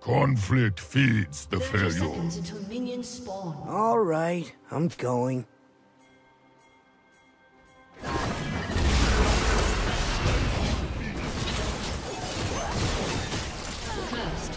Conflict feeds the failure. Until minions spawn. All right, I'm going. First blood.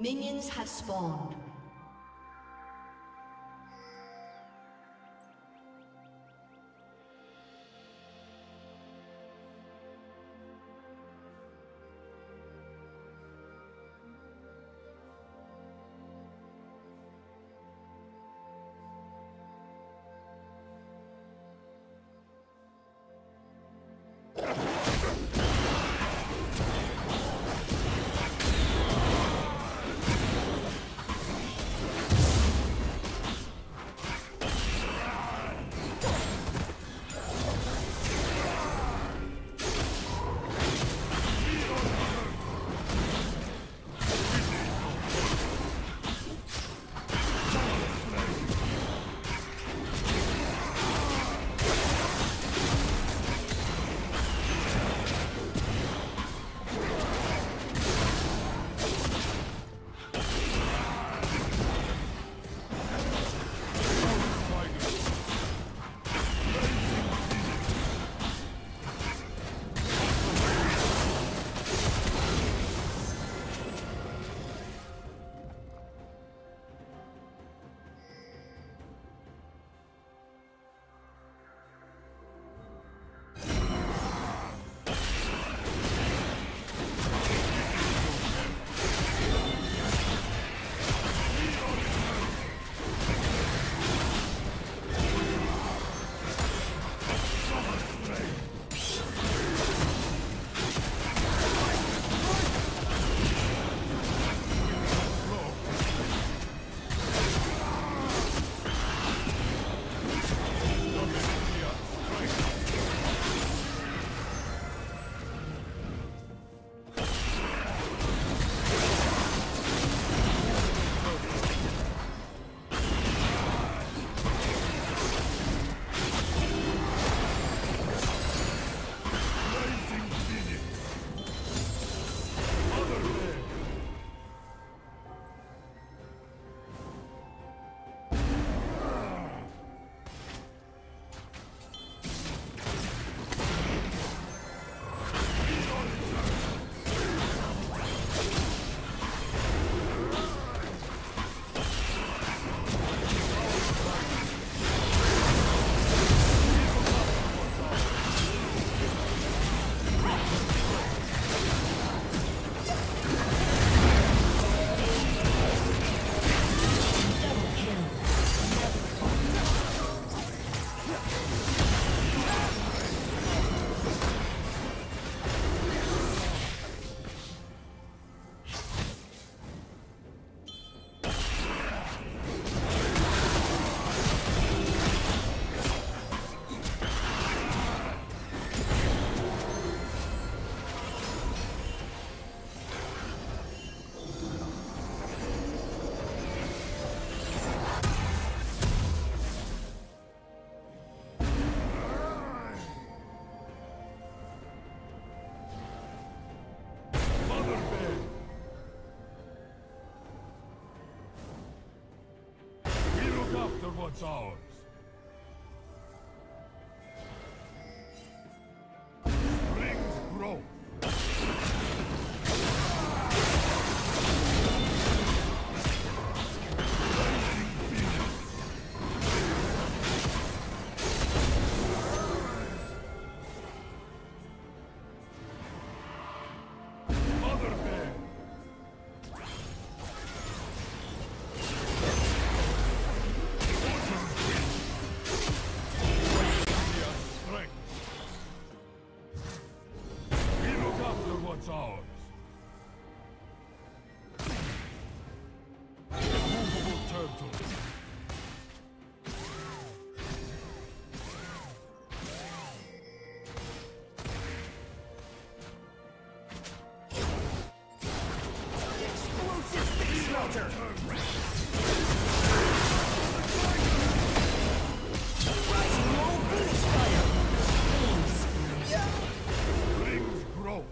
Minions have spawned. What's ours? Brings growth. counter! Rising low Phoenix fire! Flames! Yeah. Flames grow!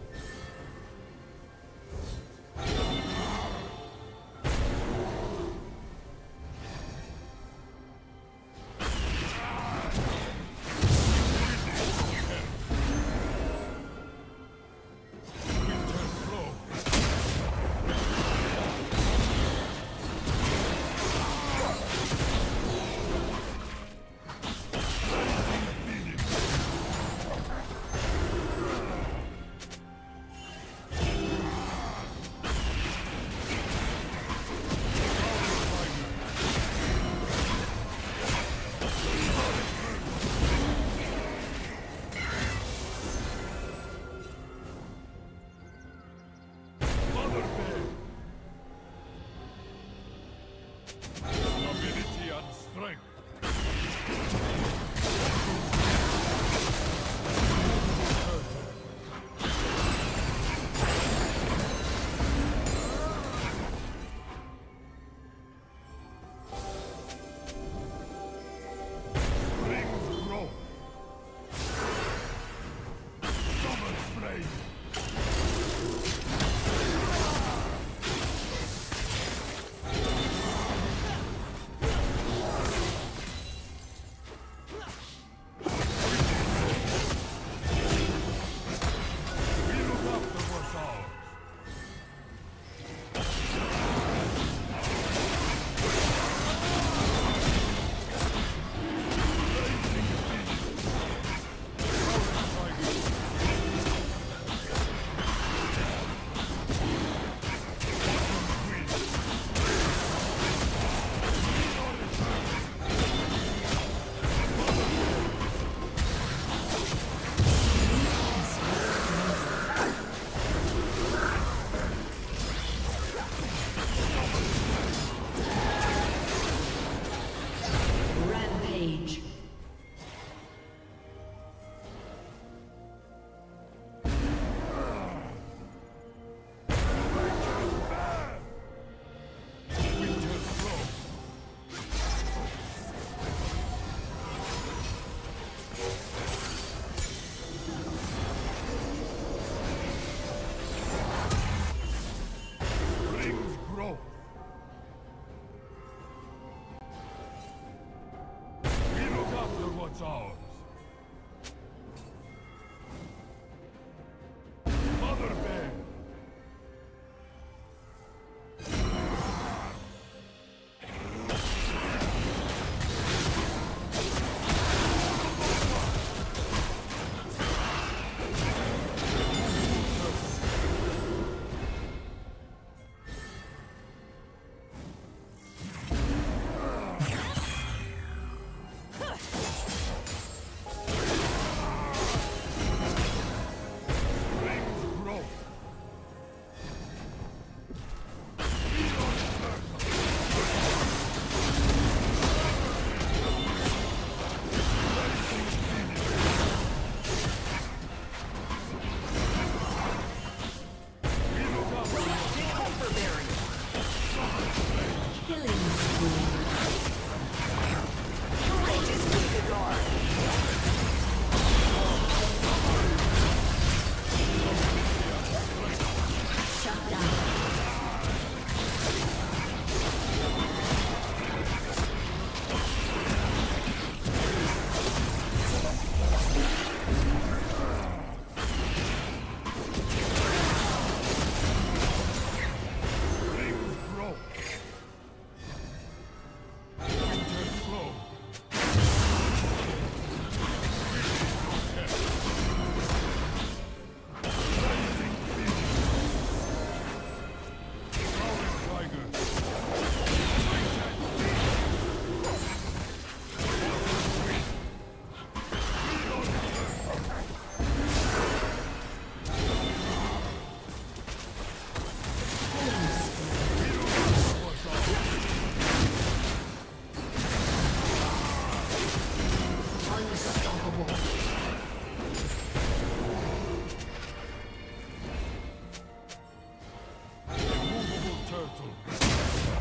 Turtle.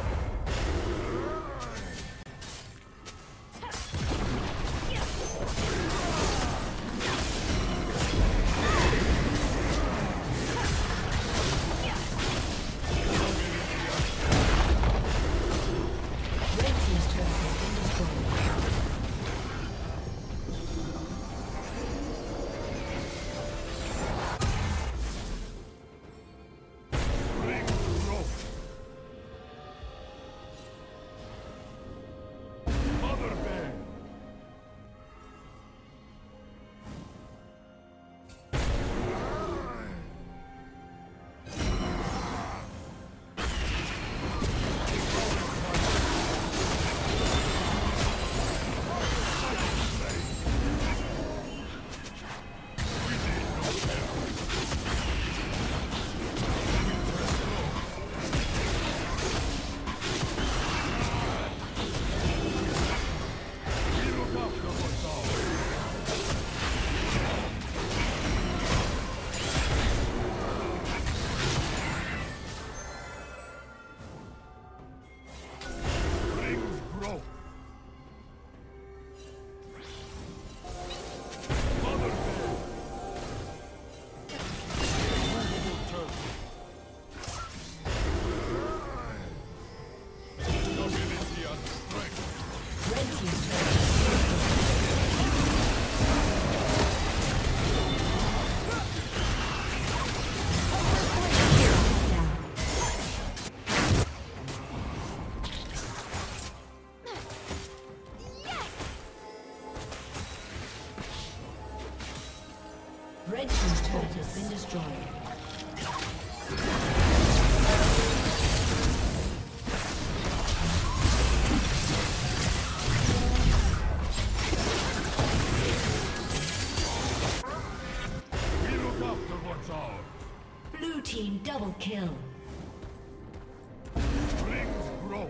destroyed. Blue team double kill. Rings grow.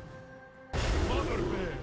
Mother bear.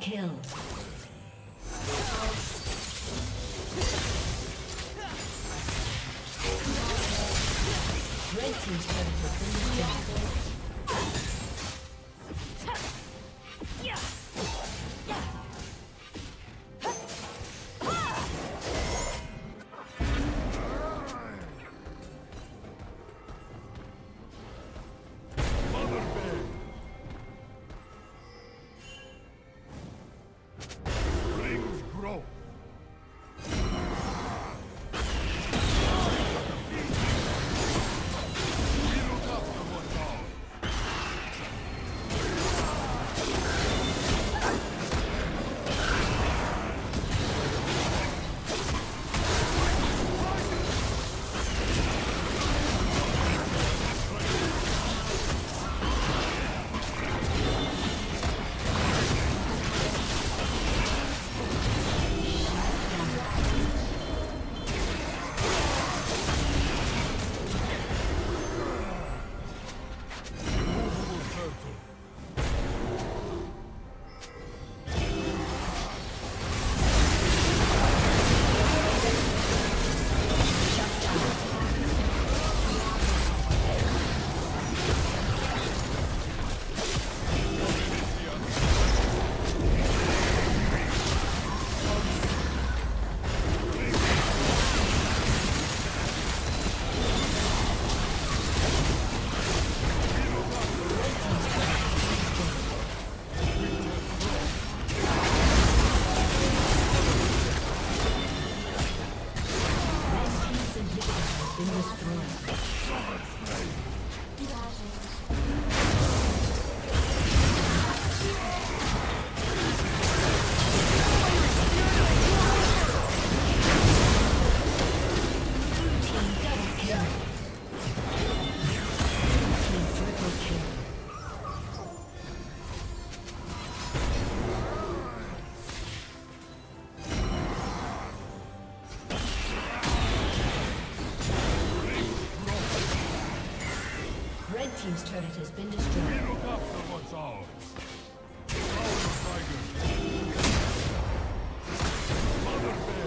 Kill. Red team's turret has been destroyed. What's ours? It's ours, Tiger. Mother Bear.